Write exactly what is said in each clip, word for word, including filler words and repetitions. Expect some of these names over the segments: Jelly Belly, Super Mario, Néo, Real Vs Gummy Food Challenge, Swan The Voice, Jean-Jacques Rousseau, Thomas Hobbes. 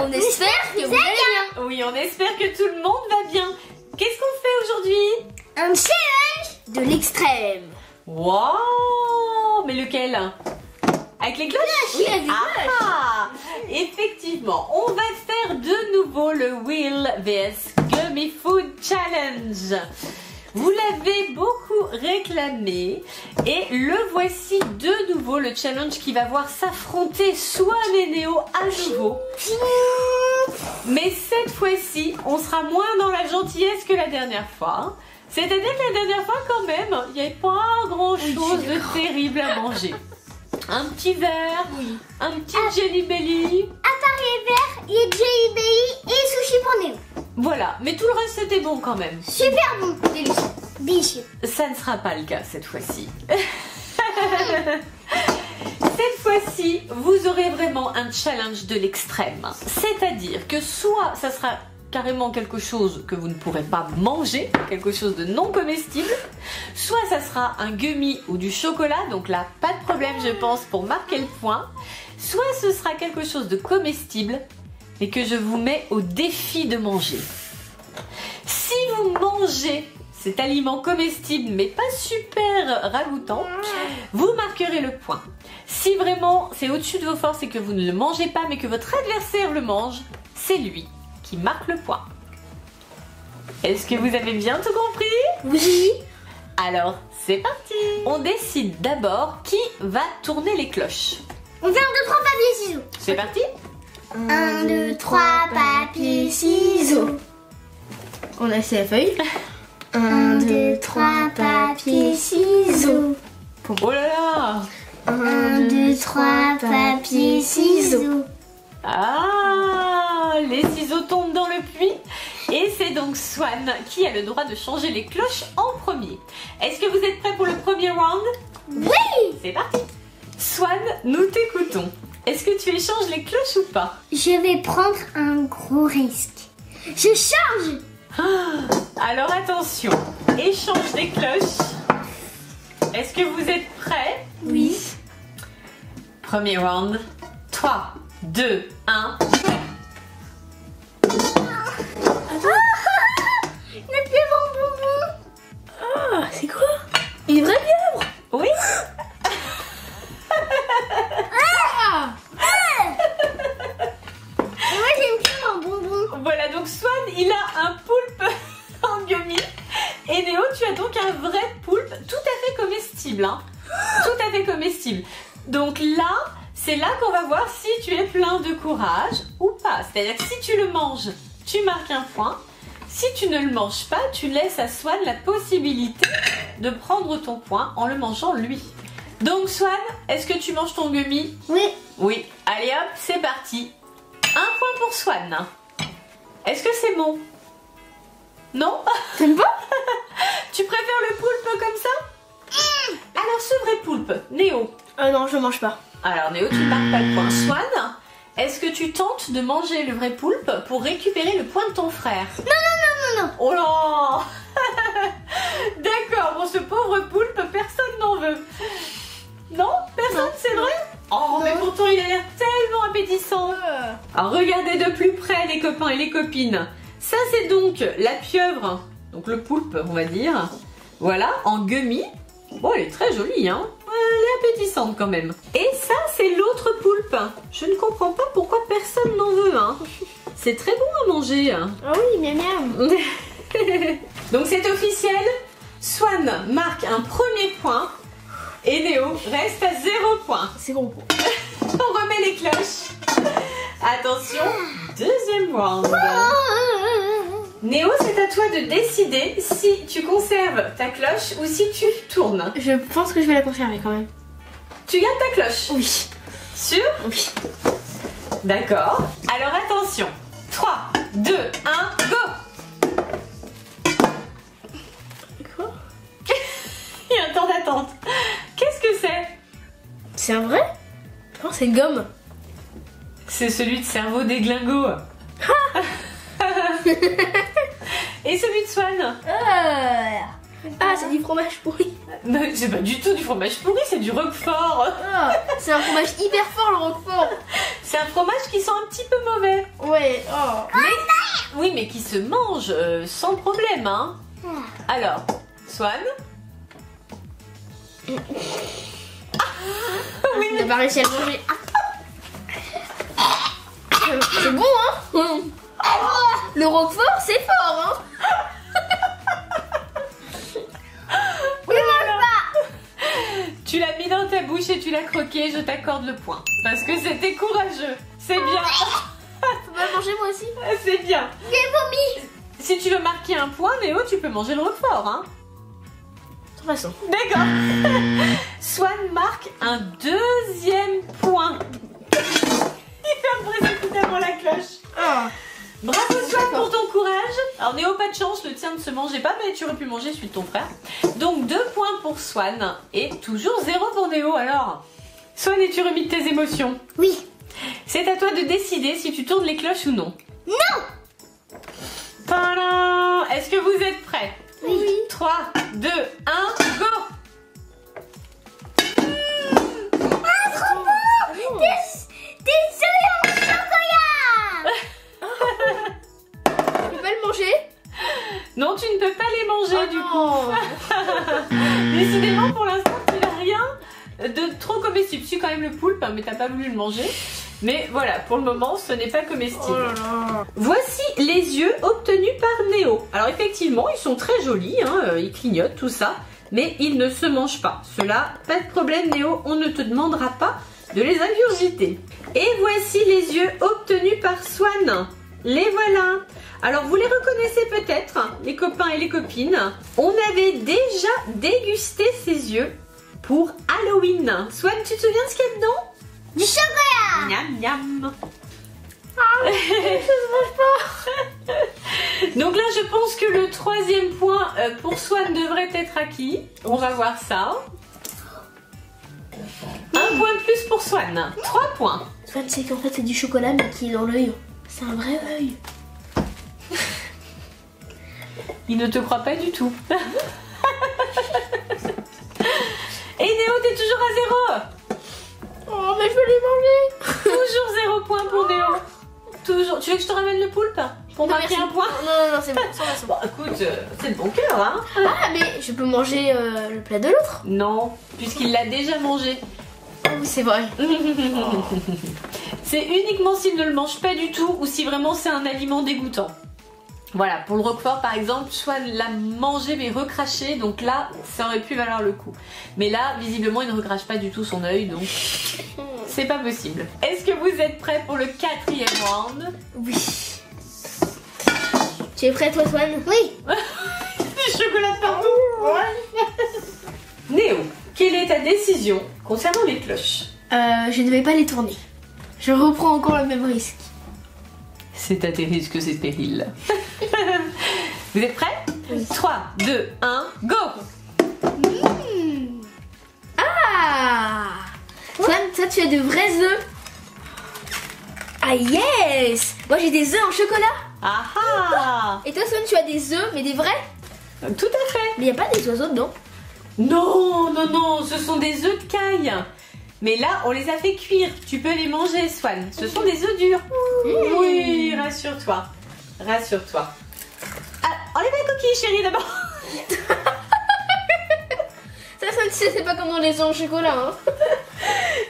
On espère que vous allez bien. Oui, on espère que tout le monde va bien. Qu'est-ce qu'on fait aujourd'hui? Un challenge de l'extrême. Waouh! Mais lequel? Avec les cloches? Oui, avec les ah, cloches. Effectivement, on va faire de nouveau le Wheel vs Gummy Food Challenge. Vous l'avez beaucoup réclamé et le voici de nouveau, le challenge qui va voir s'affronter Swan et Néo à nouveau. Mais cette fois-ci, on sera moins dans la gentillesse que la dernière fois. C'est-à-dire que la dernière fois quand même, il n'y avait pas grand-chose de terrible à manger. Un petit verre, oui. Un petit à, Jelly Belly. À part les verres, il y a Jelly Belly et sushi pour Néo. Voilà, mais tout le reste c'était bon quand même. Super bon, délicieux. Délicieux. Ça ne sera pas le cas cette fois-ci. Cette fois-ci, vous aurez vraiment un challenge de l'extrême. C'est-à-dire que soit ça sera carrément quelque chose que vous ne pourrez pas manger, quelque chose de non comestible, soit ça sera un gummy ou du chocolat, donc là pas de problème je pense pour marquer le point, soit ce sera quelque chose de comestible et que je vous mets au défi de manger. Si vous mangez cet aliment comestible mais pas super ragoûtant, vous marquerez le point. Si vraiment c'est au-dessus de vos forces et que vous ne le mangez pas mais que votre adversaire le mange, c'est lui qui marque le point. Est-ce que vous avez bien tout compris? Oui. Alors, c'est parti. On décide d'abord qui va tourner les cloches. On fait un, deux, trois papiers, ciseaux. C'est parti. un, deux, trois papiers, ciseaux. On a fait la feuille. un, deux, trois papiers, ciseaux. Oh là là. un, deux, trois papiers, ciseaux. Ah, les ciseaux tombent dans le puits et c'est donc Swan qui a le droit de changer les cloches en premier. Est-ce que vous êtes prêts pour le premier round? Oui! C'est parti! Swan, nous t'écoutons. Est-ce que tu échanges les cloches ou pas? Je vais prendre un gros risque. Je change! Ah, alors attention, échange des cloches. Est-ce que vous êtes prêts? Oui. Premier round, trois, deux, un. Il a plus mon bonbon. Ah, c'est quoi? Il est vrai libre. Oui. Ah, ah. Et moi j'aime plus mon bonbon. Voilà, donc Swan il a un poulpe en gummy. Et Néo, tu as donc un vrai poulpe tout à fait comestible. Hein. Tout à fait comestible. Donc là, c'est là qu'on va voir si tu es plein de courage ou pas. C'est-à-dire que si tu le manges, tu marques un point. Si tu ne le manges pas, tu laisses à Swan la possibilité de prendre ton point en le mangeant lui. Donc Swan, est-ce que tu manges ton gummy? Oui. Oui. Allez hop, c'est parti. Un point pour Swan. Est-ce que c'est bon? Non? C'est bon. Tu préfères le poulpe comme ça? Mmh. Alors ce vrai poulpe, Néo. Ah non, je ne mange pas. Alors Néo, tu marques pas le point. Swan, est-ce que tu tentes de manger le vrai poulpe pour récupérer le point de ton frère? Non, non, non, non, non. Oh là. D'accord, bon, ce pauvre poulpe, personne n'en veut. Non, personne, c'est vrai? Oh, non. Mais pourtant il a l'air tellement appétissant. Alors regardez de plus près les copains et les copines. Ça c'est donc la pieuvre, donc le poulpe on va dire. Voilà, en gummy. Bon, elle est très jolie, hein. Elle est appétissante quand même. Et ça, c'est l'autre poulpe. Je ne comprends pas pourquoi personne n'en veut. Hein. C'est très bon à manger. Ah oui, mais merde. Donc c'est officiel. Swan marque un premier point. Et Néo reste à zéro point. C'est bon. On remet les cloches. Attention, deuxième round. Néo, c'est à toi de décider si tu conserves ta cloche ou si tu tournes. Je pense que je vais la conserver quand même. Tu gardes ta cloche? Oui. Sûr? Oui. D'accord. Alors attention. trois, deux, un, go! Quoi? Il y a un temps d'attente. Qu'est-ce que c'est? C'est un vrai? Je pense que c'est une gomme. C'est celui de cerveau des glingos. Ah. Et celui de Swan? Euh... Ah, c'est du fromage pourri. Non, c'est pas du tout du fromage pourri, c'est du roquefort. Oh, c'est un fromage hyper fort, le roquefort. C'est un fromage qui sent un petit peu mauvais. Ouais. ouais. Oh. Mais, oui, mais qui se mange euh, sans problème, hein. Alors, Swan. Ah, oui. Il n'a pas réussi à le manger. C'est bon, hein. Le roquefort, c'est fort, hein. Oui, voilà. Tu l'as mis dans ta bouche et tu l'as croqué, je t'accorde le point. Parce que c'était courageux. C'est bien. Faut pas manger moi aussi. C'est bien. J'ai vomi. Si tu veux marquer un point, Néo, tu peux manger le roquefort, hein. De toute façon. D'accord. Swan marque un deuxième point. Il vient de briser avant la cloche. Oh. Bravo Swan pour ton courage. Alors Néo, pas de chance, le tien ne se mangeait pas, mais tu aurais pu manger celui de ton frère. Donc deux points pour Swan et toujours zéro pour Néo. Alors, Swan, es-tu remis de tes émotions? Oui. C'est à toi de décider si tu tournes les cloches ou non. Non. Tadam. Est-ce que vous êtes prêts? Oui. trois, deux, un, go. Ah, trop beau. Des oeufs en chocolat. Tu peux pas le manger? Non, tu ne peux pas les manger, oh, du coup. Décidément, pour l'instant, tu n'as rien de trop comestible. Tu as quand même le poulpe, mais tu n'as pas voulu le manger. Mais voilà, pour le moment, ce n'est pas comestible. Oh là là. Voici les yeux obtenus par Néo. Alors effectivement, ils sont très jolis, hein, ils clignotent, tout ça, mais ils ne se mangent pas. Cela, pas de problème Néo, on ne te demandera pas de les ingurgiter. Et voici les yeux obtenus par Swan. Les voilà. Alors vous les reconnaissez peut-être, les copains et les copines. On avait déjà dégusté ces yeux pour Halloween. Swan, tu te souviens de ce qu'il y a dedans? Du chocolat. Miam miam. Ah, je ne mange pas. Donc là je pense que le troisième point pour Swan devrait être acquis. On va voir ça. Un point de plus pour Swan. Trois points. Swan, c'est qu'en fait c'est du chocolat mais qui est dans l'œil. C'est un vrai œil. Il ne te croit pas du tout. Et Néo, t'es toujours à zéro. Oh, mais je veux les manger. Toujours zéro point pour Néo. Toujours. Tu veux que je te ramène le poulpe pour marquer un point? Non, non, non, c'est bon. Bon, écoute, euh, c'est de bon cœur, hein. Ah, mais je peux manger euh, le plat de l'autre? Non, puisqu'il l'a déjà mangé. Oh, oui, c'est vrai. C'est uniquement s'il ne le mange pas du tout ou si vraiment c'est un aliment dégoûtant. Voilà, pour le roquefort par exemple, Swan l'a mangé mais recraché, donc là, ça aurait pu valoir le coup. Mais là, visiblement, il ne recrache pas du tout son œil, donc c'est pas possible. Est-ce que vous êtes prêts pour le quatrième round? Oui. Tu es prêt toi, Swan? Oui. Du chocolat partout. Ouais. Néo, quelle est ta décision concernant les cloches? euh, Je ne vais pas les tourner. Je reprends encore le même risque. C'est à tes risques, c'est péril. Vous êtes prêts? Oui. trois, deux, un, go. Mmh. Ah ouais. Swan, toi tu as de vrais œufs. Ah yes. Moi j'ai des œufs en chocolat. Ah ah. Et toi Swan, tu as des œufs mais des vrais? Tout à fait. Mais il n'y a pas des oiseaux dedans? Non, non, non, ce sont des œufs de caille. Mais là, on les a fait cuire. Tu peux les manger, Swan. Ce sont des œufs durs. Mmh. Oui, rassure-toi. Rassure-toi. Ah, enlève la coquille, chérie, d'abord. Ça, ça ne sais pas comment on les a en chocolat. Hein.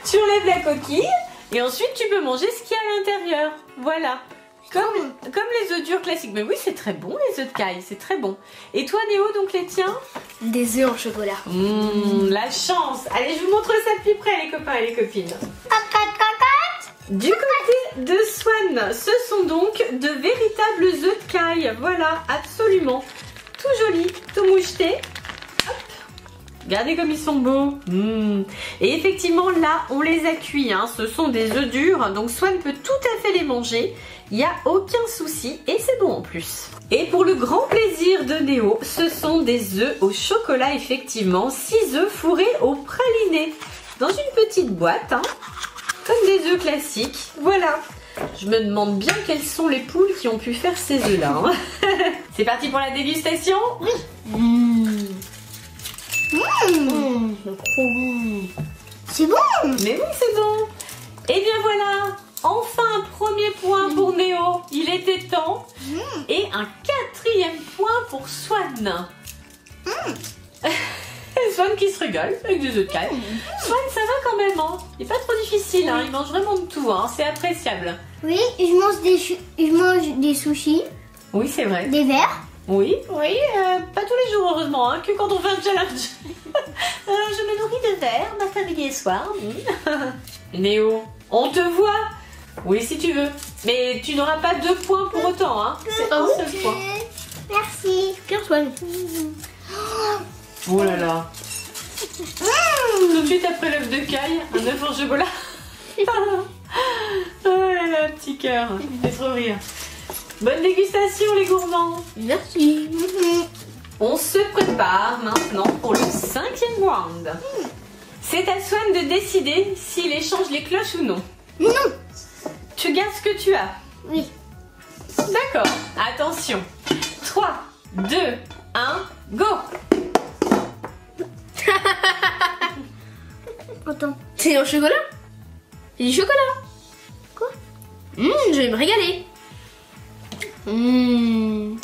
Tu enlèves la coquille et ensuite, tu peux manger ce qu'il y a à l'intérieur. Voilà. Comme, comme les œufs durs classiques. Mais oui, c'est très bon, les œufs de caille. C'est très bon. Et toi, Néo, donc les tiens? Des œufs en chocolat. Mmh, la chance. Allez, je vous montre ça de plus près, les copains et les copines. Du côté de Swan, ce sont donc de véritables œufs de caille. Voilà, absolument. Tout joli, tout moucheté. Hop. Regardez comme ils sont beaux. Mmh. Et effectivement, là, on les a cuits. Hein. Ce sont des œufs durs. Donc, Swan peut tout à fait les manger. Il n'y a aucun souci et c'est bon en plus. Et pour le grand plaisir de Néo, ce sont des œufs au chocolat, effectivement. six œufs fourrés au praliné. Dans une petite boîte, hein, comme des œufs classiques. Voilà. Je me demande bien quelles sont les poules qui ont pu faire ces œufs-là. Hein. C'est parti pour la dégustation? Oui. Mmh. Mmh. C'est bon. Mais oui, c'est bon. Et bien voilà. Enfin, un premier point pour Néo. huit ans. Mmh. Et un quatrième point pour Swan. Mmh. Swan qui se régale avec des œufs de canne. Mmh. Swan, ça va quand même, hein. Il n'est pas trop difficile, mmh. hein. Il mange vraiment de tout, hein. C'est appréciable. Oui, je mange des, je mange des sushis. Oui, c'est vrai. Des verres. Oui, oui, euh, pas tous les jours heureusement, hein, que quand on fait un challenge. euh, je me nourris de verre, ma famille et soir. Néo, on te voit. Oui, si tu veux. Mais tu n'auras pas deux points pour autant, hein. C'est un seul point. Merci. Pierre-Swan. Oh là là. Mmh. Tout de suite après l'œuf de caille, un œuf en chocolat. Oh là là, petit cœur. Fais trop rire. Bonne dégustation les gourmands. Merci. On se prépare maintenant pour le cinquième round. C'est à Swan de décider s'il échange les cloches ou non. Non. Tu gardes ce que tu as. Oui. D'accord. Attention. trois, deux, un, go. Attends. C'est au chocolat. C'est du chocolat. Quoi? Mmh, je vais me régaler. Mmh.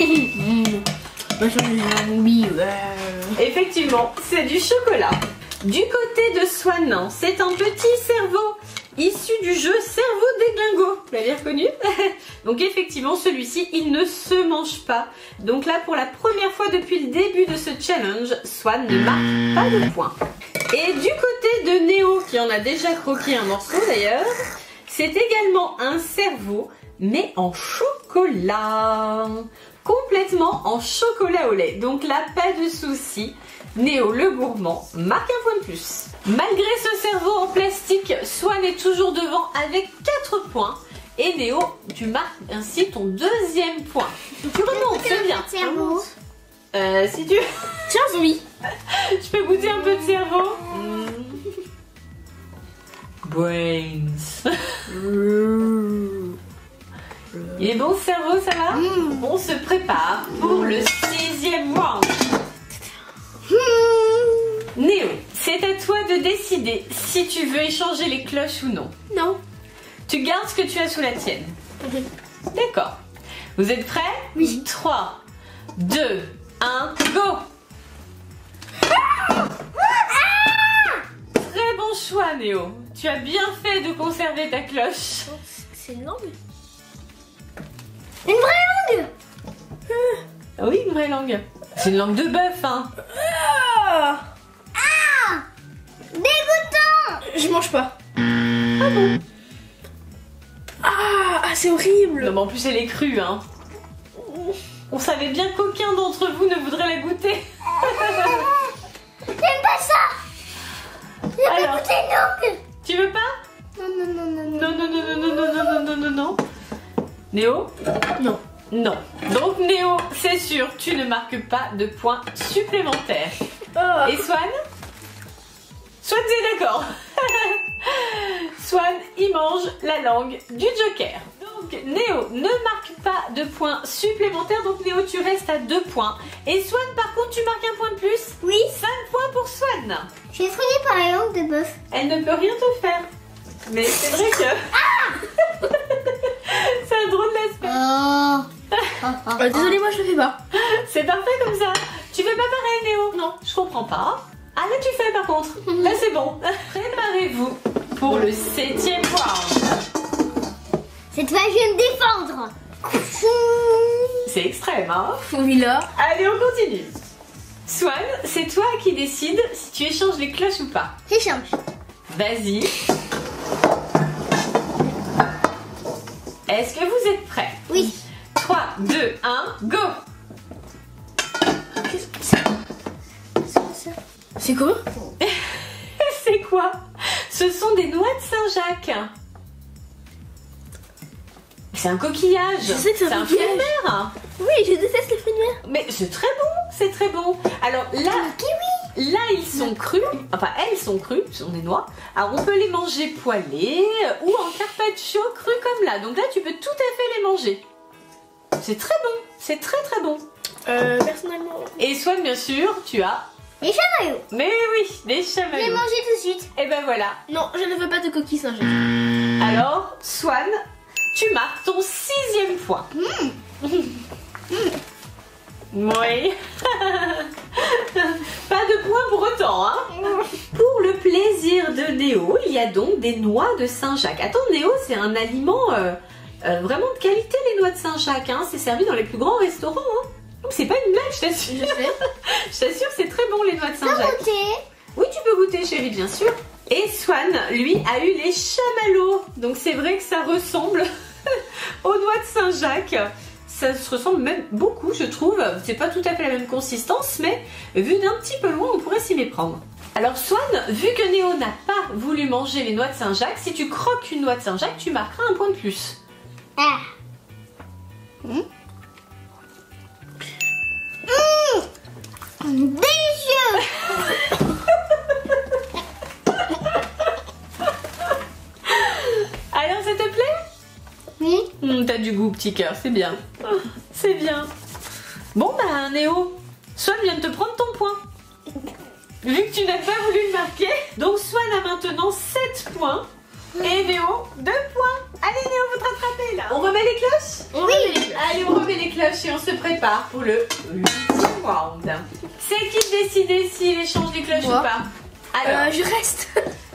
Mmh. Effectivement, c'est du chocolat. Du côté de Swan, c'est un petit cerveau issu du jeu Cerveau déglingo. Vous l'avez reconnu? Donc effectivement, celui-ci, il ne se mange pas. Donc là, pour la première fois depuis le début de ce challenge, Swan ne marque pas de points. Et du côté de Néo, qui en a déjà croqué un morceau d'ailleurs, c'est également un cerveau, mais en chocolat, complètement en chocolat au lait. Donc là, pas de souci, Néo le gourmand marque un point de plus. Malgré ce cerveau en plastique, Swan est toujours devant avec quatre points. Et Néo, tu marques ainsi ton deuxième point. Tu remontes, c'est bien. Euh, si tu... Tiens, oui. Tu peux goûter un peu de cerveau. Mmh. Brains. Il est bon ce cerveau, ça va? mmh. On se prépare pour le sixième round. mmh. Néo, c'est à toi de décider si tu veux échanger les cloches ou non. Non. Tu gardes ce que tu as sous la tienne. Okay. D'accord. Vous êtes prêts? Oui. trois, deux, un, go. ah ah Très bon choix Néo. Tu as bien fait de conserver ta cloche. C'est énorme. Une vraie langue. ah. Oui, une vraie langue. C'est une langue de bœuf, hein. Ah, ah. Dégoûtant. Je mange pas. Ah bon. Ah, ah c'est horrible. Non mais en plus elle est crue, hein. On savait bien qu'aucun d'entre vous ne voudrait la goûter. J'aime pas ça. Je veux goûter une langue. Tu veux pas? Non, non, non, non, non, non, non, non, non, non, non, non, non. Néo? Non. Non. Donc Néo, c'est sûr, tu ne marques pas de points supplémentaires. Oh. Et Swan? Swan, t'es d'accord. Swan, il mange la langue du Joker. Donc Néo ne marque pas de points supplémentaires. Donc Néo, tu restes à deux points. Et Swan, par contre, tu marques un point de plus. Oui. cinq points pour Swan. J'ai effrayée par la langue de bœuf. Elle ne peut rien te faire. Mais c'est vrai que... Ah. C'est un drôle d'aspect. Oh. Ah, désolée, moi je le fais pas. C'est parfait comme ça. Tu fais pas pareil Néo? Non, je comprends pas. Ah là tu fais par contre. Mmh. Là c'est bon. Préparez-vous pour le septième round. Cette fois je vais me défendre. C'est extrême, hein. Oui là. Allez, on continue. Swan, c'est toi qui décides si tu échanges les cloches ou pas. J'échange. Vas-y. Est-ce que vous êtes prêts? Oui. trois, deux, un, go. Qu'est-ce que c'est? C'est quoi? C'est quoi? Ce sont des noix de Saint-Jacques. C'est un coquillage. Je sais que c'est un, un fruit de mer. Oui, je déteste les fruits de mer. Mais c'est très bon, c'est très bon. Alors là, kiwi. Là ils sont crus, enfin elles sont crues, ce sont des noix. Alors on peut les manger poêlées ou en carpaccio cru comme là. Donc là tu peux tout à fait les manger. C'est très bon, c'est très très bon. Euh, personnellement. Et Swan bien sûr, tu as... Des chamallows. Mais oui, des chamallows. Je vais manger tout de suite. Et ben voilà. Non, je ne veux pas de coquilles Saint-Jacques. Alors Swan, tu marques ton sixième point. Mmh. Mmh. Oui. Pas de point pour autant, hein. Mmh. Pour le plaisir de Néo, il y a donc des noix de Saint-Jacques. Attends, Néo, c'est un aliment euh, euh, vraiment de qualité, les noix de Saint-Jacques. Hein. C'est servi dans les plus grands restaurants. Hein. C'est pas une blague, je t'assure. Je t'assure, c'est très bon les noix de Saint-Jacques. Oui, tu peux goûter, chérie, bien sûr. Et Swan, lui, a eu les chamallows. Donc c'est vrai que ça ressemble aux noix de Saint-Jacques. Ça se ressemble même beaucoup, je trouve. C'est pas tout à fait la même consistance, mais vu d'un petit peu loin, on pourrait s'y méprendre. Alors Swan, vu que Néo n'a pas voulu manger les noix de Saint-Jacques, si tu croques une noix de Saint-Jacques, tu marqueras un point de plus. Ah. Mmh. Délicieux. Alors ça te plaît? Oui. Mmh, t'as du goût, petit cœur, c'est bien. Oh, c'est bien. Bon bah Néo, Swan vient de te prendre ton point. Vu que tu n'as pas voulu le marquer. Donc Swan a maintenant sept points. Et Néo, deux points. Allez Néo, vous te rattrapez là. On remet les cloches? On oui remet les cloches. Allez, on remet les cloches et on se prépare pour le huitième round. C'est qui décide s'il échange des cloches moi ou pas? Alors, euh, je reste.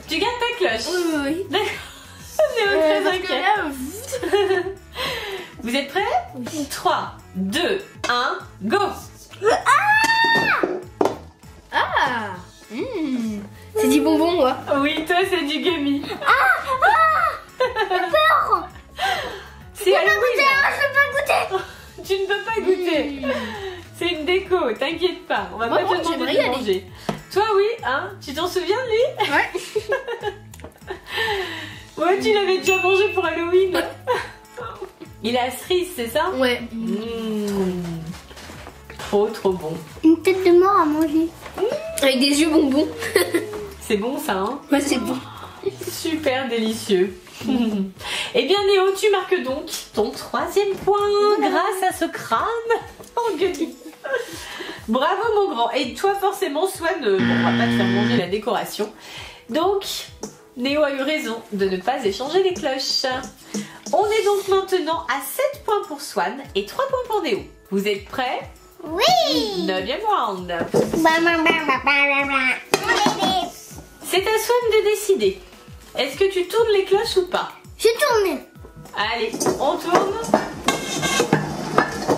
Tu gardes ta cloche? Oui, oui, oui. D'accord. Néo, très inquiet. Vous êtes prêts? Oui. trois, deux, un, go. Ah! Ah! Mmh. C'est du bonbon, moi. Oui, toi, c'est du gummy. Ah! Peur. C'est Halloween. Je peux pas goûter. Tu ne peux pas goûter. Mmh. C'est une déco, t'inquiète pas. On va moi, pas moi, te demander de manger. Toi oui, hein. Tu t'en souviens de lui? Ouais. Ouais, tu l'avais déjà mangé pour Halloween. Il a la cerise, c'est ça? Ouais. Mmh. Trop trop bon. Une tête de mort à manger. Mmh. Avec des yeux bonbons. C'est bon ça, hein? Ouais, c'est bon. Super délicieux. Mmh. Eh bien Néo, tu marques donc ton troisième point grâce à ce crâne engueulé. Bravo mon grand. Et toi forcément Swan, bon, on va pas te faire manger la décoration. Donc Néo a eu raison de ne pas échanger les cloches. On est donc maintenant à sept points pour Swan et trois points pour Néo. Vous êtes prêts? Oui. Neuvième round. C'est à Swan de décider. Est-ce que tu tournes les cloches ou pas? J'ai tourné. Allez, on tourne.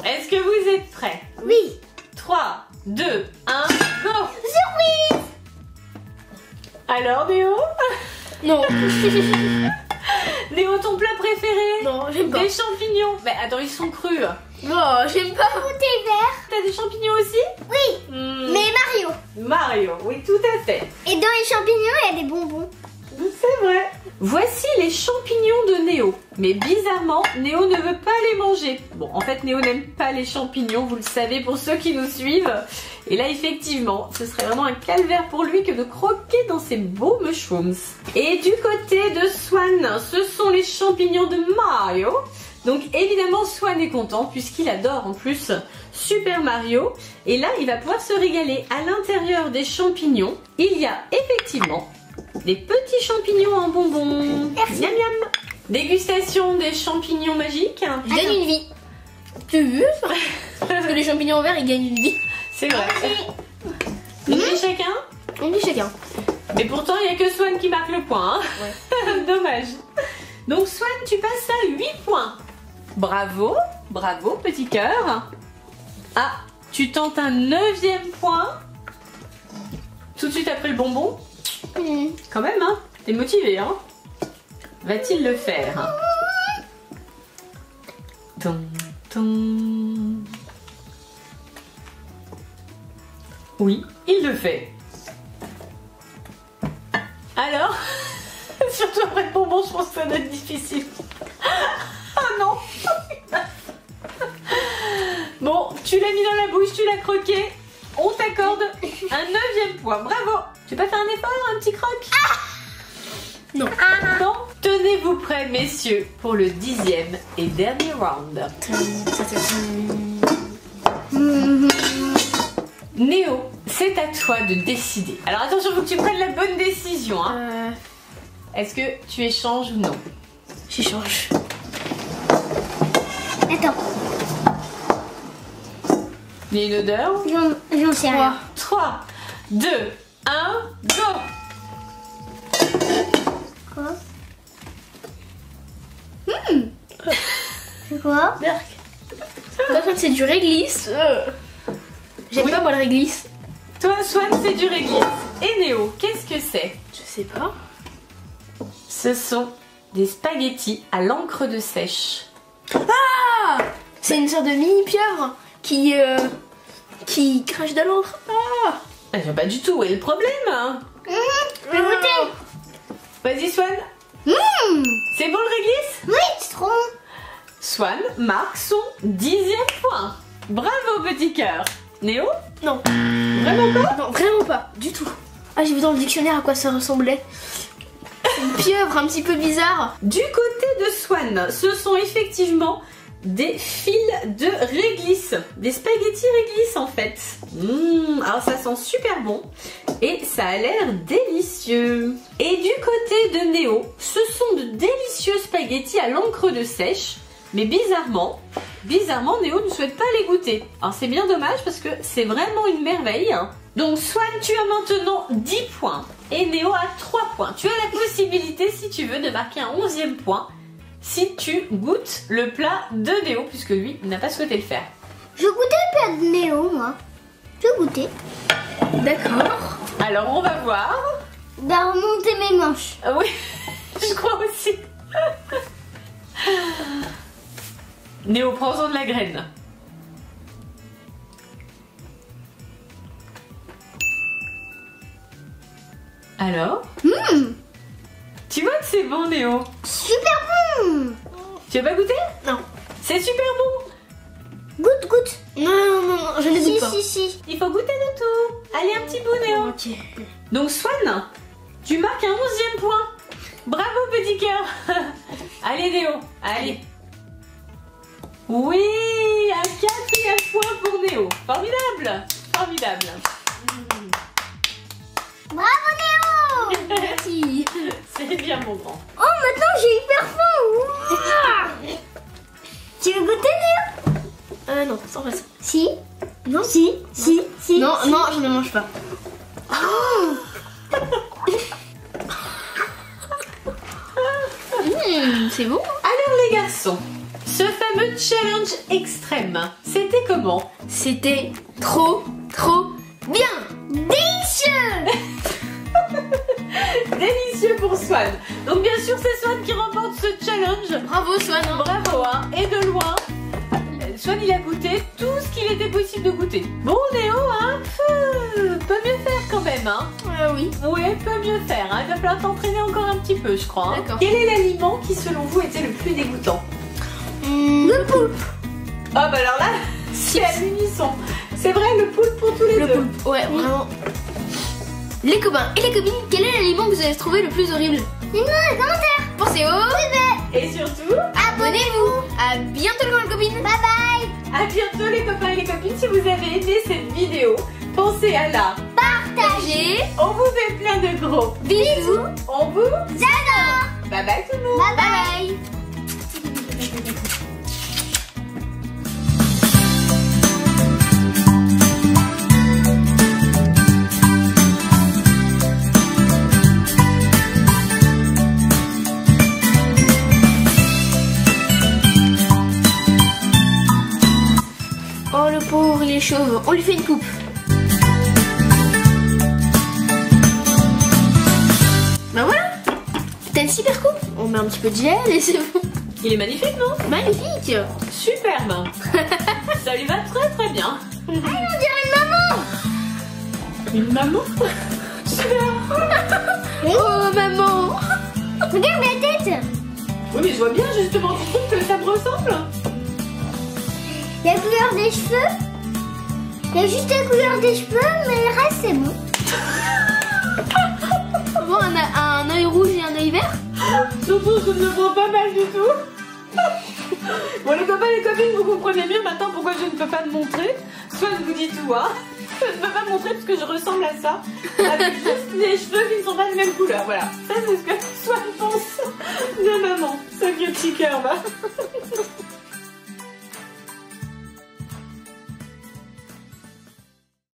Est-ce que vous êtes prêts? Oui. trois, deux, un, go. Surprise. Alors Néo? Non. Néo, ton plat préféré? Non, j'aime pas. Des champignons. Mais attends, ils sont crus. Non, j'aime pas. Goûter vert. T'as des champignons aussi? Oui. Mmh. Mais Mario. Mario, oui, tout à fait. Et dans les champignons, il y a des bonbons. C'est vrai. Voici les champignons de Néo. Mais bizarrement, Néo ne veut pas les manger. Bon, en fait, Néo n'aime pas les champignons, vous le savez, pour ceux qui nous suivent. Et là, effectivement, ce serait vraiment un calvaire pour lui que de croquer dans ces beaux mushrooms. Et du côté de Swan, ce sont les champignons de Mario. Donc, évidemment, Swan est content puisqu'il adore en plus Super Mario. Et là, il va pouvoir se régaler. À l'intérieur des champignons, il y a effectivement des petits champignons en bonbons. Merci. Miam miam. Dégustation des champignons magiques. Je gagne une vie. Tu veux ça? Parce que les champignons verts, ils gagnent une vie. C'est vrai. Une vie chacun. Une vie chacun. Mais pourtant, il n'y a que Swan qui marque le point. Hein. Ouais. Dommage. Donc Swan, tu passes à huit points. Bravo, bravo petit cœur. Ah, tu tentes un neuvième point. Tout de suite après le bonbon. Mmh. Quand même, hein, t'es motivé, hein. Va-t-il le faire? Ton, ton. Oui, il le fait. Alors, surtout après le bonbon, je pense que ça doit être difficile. Ah non. Bon, tu l'as mis dans la bouche, tu l'as croqué. On t'accorde un neuvième point, bravo. Tu peux faire un effort, un petit croc? Ah non. Ah non. Tenez-vous prêts, messieurs, pour le dixième et dernier round. Mmh. Néo, c'est à toi de décider. Alors attention, faut que tu prennes la bonne décision. Hein. Euh... Est-ce que tu échanges ou non? J'échange. Attends. Il y a une odeur? J'en sais rien. trois, deux, un, go! Quoi? Mmh. C'est quoi? Toi, Swan, c'est du réglisse. J'aime oui. pas moi le réglisse. Toi, Swan, c'est du réglisse. Et Néo, qu'est-ce que c'est? Je sais pas. Ce sont des spaghettis à l'encre de sèche. Ah! C'est une sorte de mini pieuvre qui euh, qui crache de l'encre. Ah! Ah bah, pas du tout, où est le problème hein? Mmh, je vais goûter. Vas-y Swan. Mmh. C'est bon le réglisse? Oui, c'est trop bon. Swan marque son dixième point. Bravo petit cœur. Néo? Non. Vraiment pas? Non, vraiment pas, du tout. Ah, j'ai vu dans le dictionnaire à quoi ça ressemblait. Une pieuvre un petit peu bizarre. Du côté de Swan, ce sont effectivement des fils de réglisse. Des spaghettis réglisse en fait. Mmh, alors ça sent super bon. Et ça a l'air délicieux. Et du côté de Néo, ce sont de délicieux spaghettis à l'encre de sèche. Mais bizarrement, bizarrement Néo ne souhaite pas les goûter. Alors c'est bien dommage parce que c'est vraiment une merveille. Hein. Donc Swan, tu as maintenant dix points. Et Néo a trois points. Tu as la possibilité, si tu veux, de marquer un onzième point si tu goûtes le plat de Néo, puisque lui n'a pas souhaité le faire. Je goûtais le plat de Néo, moi. Je goûtais. D'accord. Alors on va voir. Bah remonter mes manches. Ah oui, je crois aussi. Néo, prends-en de la graine. Alors mmh. Tu vois que c'est bon, Néo? Super bon. Tu as pas goûté? Non. C'est super bon. Goûte, goûte. Non, non, non, non je ne si, goûte pas. Si, si. Il faut goûter de tout. Allez, un petit bout, Néo. Okay. Donc, Swan, tu marques un onzième point. Bravo, petit cœur. Allez, Néo, allez. Oui, un quatrième point pour Néo. Formidable, formidable. Mmh. Bravo, Néo. Merci. C'est bien mon grand. Oh maintenant j'ai hyper faim. Tu veux goûter Néo? Euh non, sans façon. Si. Non si. Si. Si. Non si. Non je ne mange pas. Oh. Mmh, c'est bon. Alors les garçons, ce fameux challenge extrême, c'était comment? C'était trop trop bien. Délicieux. Délicieux pour Swan. Donc bien sûr c'est Swan qui remporte ce challenge. Bravo Swan, hein. Bravo hein. Et de loin, Swan il a goûté tout ce qu'il était possible de goûter. Bon Néo hein, peut mieux faire quand même hein. euh, Oui Oui peut mieux faire hein. Il va falloir t'entraîner encore un petit peu je crois hein. D'accord. Quel est l'aliment qui selon vous était le plus dégoûtant? Mmh, Le poulpe. Oh bah alors là c'est à l'unisson. C'est vrai le poulpe pour tous les le deux. Le poulpe, ouais vraiment. Les copains et les copines, quel est l'aliment que vous avez trouvé le plus horrible? Dites-nous dans les commentaires. Pensez au bébé. Et surtout, abonnez-vous. À bientôt les copains et les copines. Bye bye. À bientôt les copains et les copines. Si vous avez aimé cette vidéo, pensez à la partager. On vous fait plein de gros bisous. On vous adore. Bye bye tout le monde. Bye bye, bye. Les chauves, on lui fait une coupe. Bah voilà, t'as une super coupe. On met un petit peu de gel et c'est bon. Il est magnifique, non? Magnifique. Superbe. Ça lui va très très bien. Ah, on dirait une maman. Une maman. Oh maman. Regarde la tête. Oui mais je vois bien justement, tu trouves que ça me ressemble? La couleur des cheveux. Il y a juste la couleur des cheveux, mais le reste c'est bon. Bon, on a un œil rouge et un œil vert. Surtout, je ne comprends pas mal du tout. Bon, les copains et les copines, vous comprenez mieux maintenant pourquoi je ne peux pas te montrer. Soit je vous dis tout, hein. Je ne peux pas me montrer parce que je ressemble à ça. Avec juste les cheveux qui ne sont pas de même couleur. Voilà, ça c'est ce que Swan pense de maman. Ça que petit cœur, va.